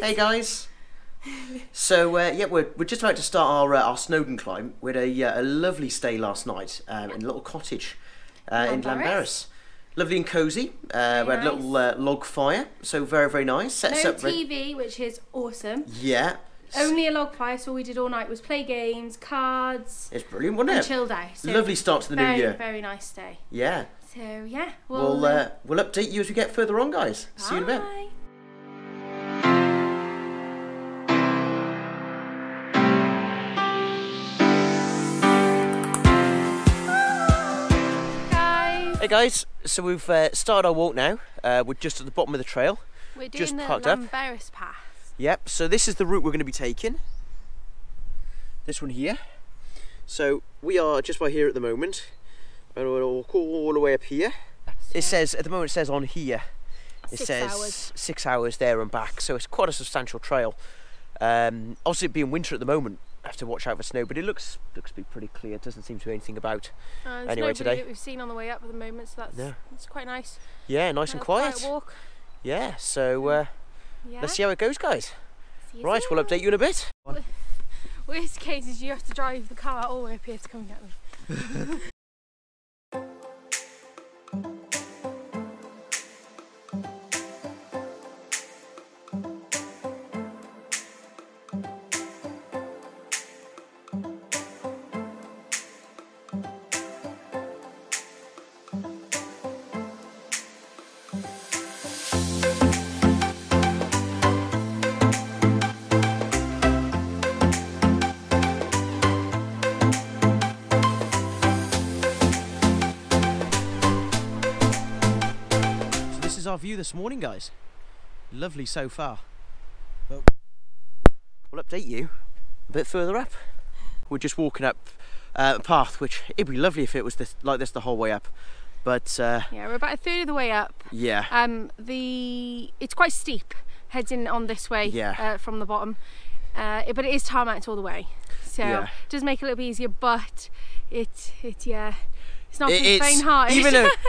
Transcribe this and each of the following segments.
Hey guys. So yeah, we're just about to start our Snowdon climb. We had a lovely stay last night in a little cottage in Llanberis. Lovely and cosy. We had a little log fire, so very nice. Sets up TV, which is awesome. Yeah. Only a log fire, so all we did all night was play games, cards. It's brilliant, wasn't it? And chilled out. So lovely start to the new year. Very nice day. Yeah. So yeah, we'll update you as we get further on, guys. Bye. See you in a bit. Hey guys, so we've started our walk now. We're just at the bottom of the trail. We're doing just the Llanberis Path. Yep, so this is the route we're going to be taking. This one here. So we are just by here at the moment. And we'll walk all the way up here. It says, at the moment it says on here, it says 6 hours there and back. So it's quite a substantial trail. Obviously it being winter at the moment, have to watch out for snow, but it looks to be pretty clear. It doesn't seem to be anything about anyway today. That we've seen on the way up at the moment, so that's quite nice. Yeah, nice and quiet walk. Yeah, so let's see how it goes, guys. Right, we'll update you in a bit. Worst case is you have to drive the car all the way up here to come and get me. Our view this morning, guys. Lovely so far. Well, we'll update you a bit further up. We're just walking up a path, which it'd be lovely if it was like this the whole way up, but yeah, we're about a third of the way up. Yeah, it's quite steep heading on this way. Yeah, from the bottom, but it is tarmacked all the way, so it does make it a little bit easier, but it's not faint-hearted.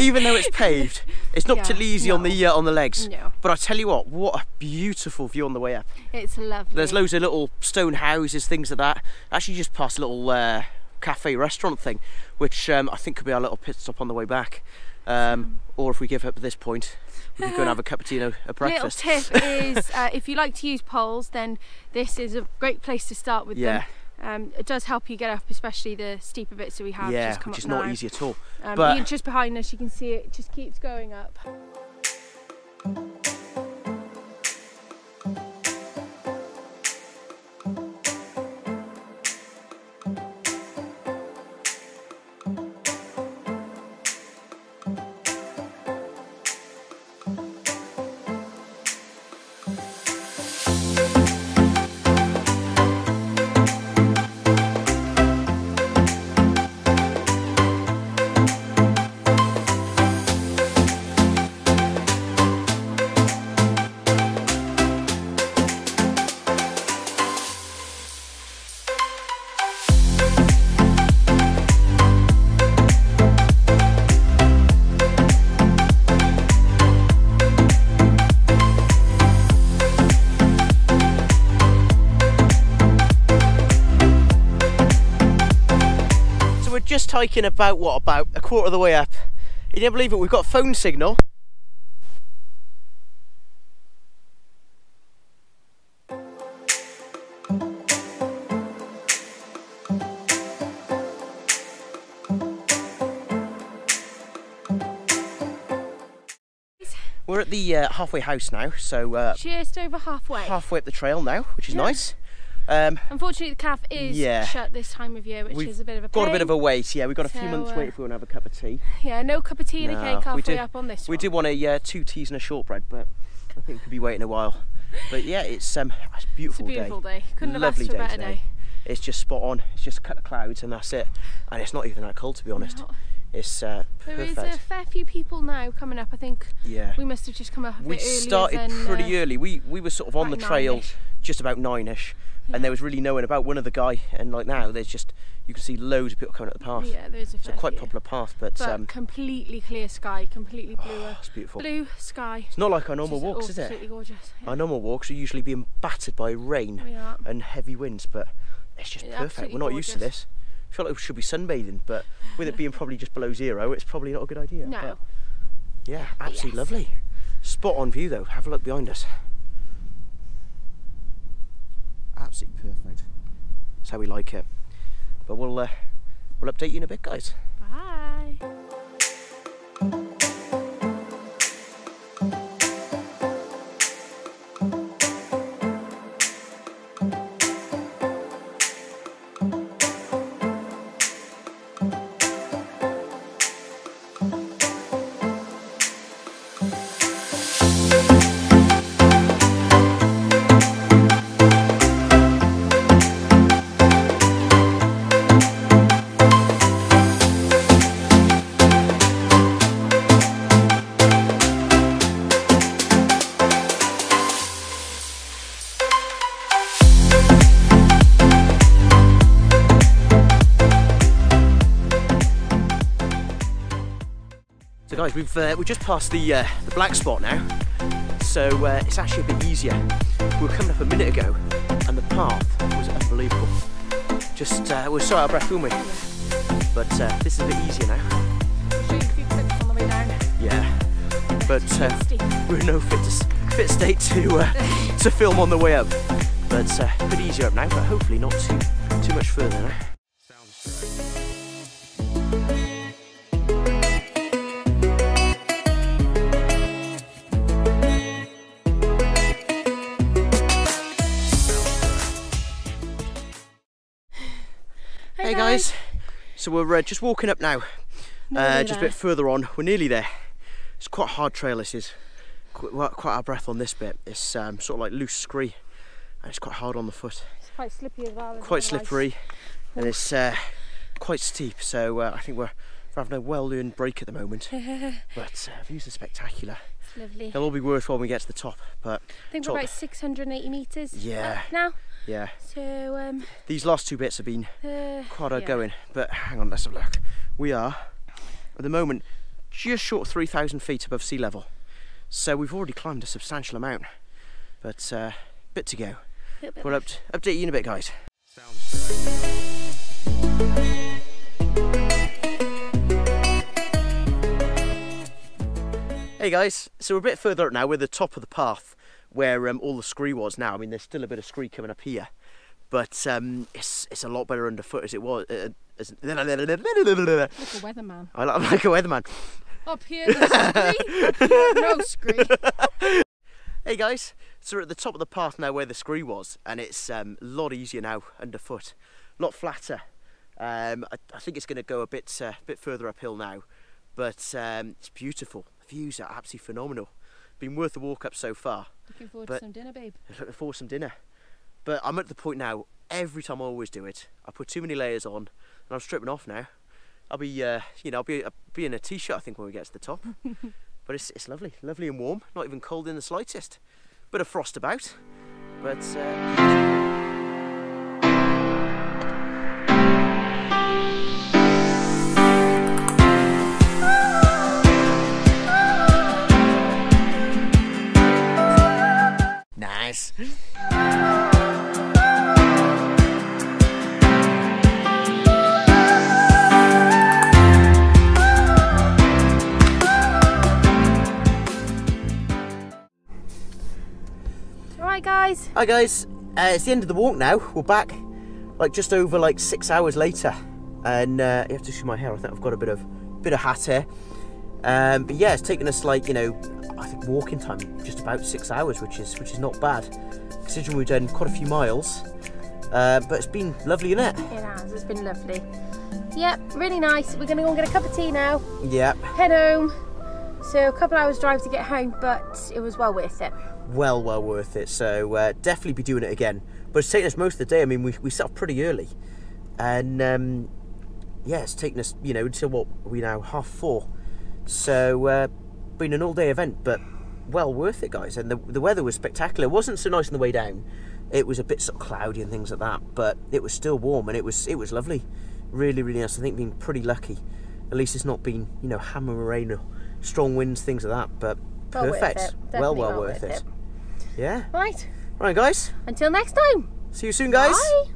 even though it's paved, it's not particularly easy on the legs. No. But I tell you what a beautiful view on the way up. It's lovely. There's loads of little stone houses, things like that. Actually, just past a little cafe restaurant thing, which I think could be our little pit stop on the way back. Or if we give up at this point, we could go and have a cup of tea and a breakfast. Little tip is if you like to use poles, then this is a great place to start with them. It does help you get up, especially the steeper bits that we have. Yeah, which is not easy at all. But you're just behind us, you can see it just keeps going up. Just hiking about a quarter of the way up. You don't believe it, we've got phone signal. We're at the halfway house now, so just over halfway. Halfway up the trail now, which is nice. Unfortunately the cafe is shut this time of year, which is a bit of a pain. We've got a bit of a wait, yeah, we've got a few months wait if we want to have a cup of tea. Yeah, no cup of tea and a cake halfway up on this one. We did want a 2 teas and a shortbread, but I think we could be waiting a while. But yeah, it's a beautiful day. It's a beautiful day. Couldn't have asked for a better day. It's just spot on, it's just cut the clouds and that's it. And it's not even that cold, to be honest. No. It's perfect. There is a fair few people now coming up, I think. Yeah. We must have just come up a bit earlier. We started pretty early. We were sort of on the trail just about 9ish. and there was really no one about. One other guy, and like now there's just, you can see loads of people coming up the path. Yeah, there's a fair few. Popular path, but completely clear sky, completely blue. Oh, it's beautiful. Blue sky. It's not like our normal walks, is it? Absolutely gorgeous. Yeah. Our normal walks are usually being battered by rain and heavy winds, but it's just perfect. We're not used to this. I feel like we should be sunbathing, but with it being probably just below zero, it's probably not a good idea. No. But yeah, absolutely lovely. Spot on view though. Have a look behind us. Absolutely perfect. That's how we like it. But we'll update you in a bit, guys. Bye. Guys, we've just passed the black spot now, so it's actually a bit easier. We were coming up a minute ago, and the path was unbelievable. Just we were so out of breath, weren't we? Yeah. But this is a bit easier now. I'll show you a few clips on the way down. Yeah, but we're in no fit state to film on the way up. But it's a bit easier up now, but hopefully not too much further now. Hey guys, so we're just walking up now, just a bit further on. We're nearly there. It's quite a hard trail, this is. Quite out of breath on this bit. It's sort of like loose scree, and it's quite hard on the foot. It's quite slippery as well. Quite slippery, and it's quite steep, so I think we're having a well-earned break at the moment. But views are spectacular. It's lovely. They'll all be worthwhile when we get to the top. But I think we're about 680 metres up now. Yeah. So these last two bits have been quite hard going, but hang on, let's have a look. We are at the moment just short of 3,000 feet above sea level, so we've already climbed a substantial amount, but a bit to go. We'll update you in a bit, guys. Hey guys, so we're a bit further up now. We're at the top of the path where all the scree was now. I mean, there's still a bit of scree coming up here, but it's a lot better underfoot as it was. Like a weatherman. I'm like a weatherman. Up here, there's scree. Up here, no scree. Hey guys, so we're at the top of the path now where the scree was, and it's a lot easier now underfoot, a lot flatter. I think it's going to go a bit further uphill now, but it's beautiful. The views are absolutely phenomenal. Been worth the walk up so far. Looking forward to some dinner, babe. Looking forward to some dinner. But I'm at the point now, every time I always do it, I put too many layers on and I'm stripping off now. I'll be, I'll be in a t-shirt, I think, when we get to the top. But it's lovely, lovely and warm, not even cold in the slightest. Bit of frost about, but... Hi guys, it's the end of the walk now. We're back like just over like 6 hours later, and you have to show my hair. I think I've got a bit of hat hair, but yeah, it's taken us like, you know, I think walking time just about 6 hours, which is not bad considering we've done quite a few miles, but it's been lovely, innit? It has, it's been lovely. Yep, really nice. We're gonna go and get a cup of tea now. Yep. Head home. So a couple hours drive to get home, but it was well worth it. Well worth it. So definitely be doing it again. But it's taken us most of the day. I mean, we set off pretty early, and yeah, it's taken us, you know, until what are we now, 4:30. So been an all-day event, but well worth it, guys. And the weather was spectacular. It wasn't so nice on the way down, It was a bit sort of cloudy and things like that, but it was still warm and it was lovely. Really, really nice. I think being pretty lucky. At least it's not been, you know, hammer rain or strong winds, things like that, but well perfect. Well worth it. Yeah. Right. All right, guys. Until next time. See you soon, guys. Bye.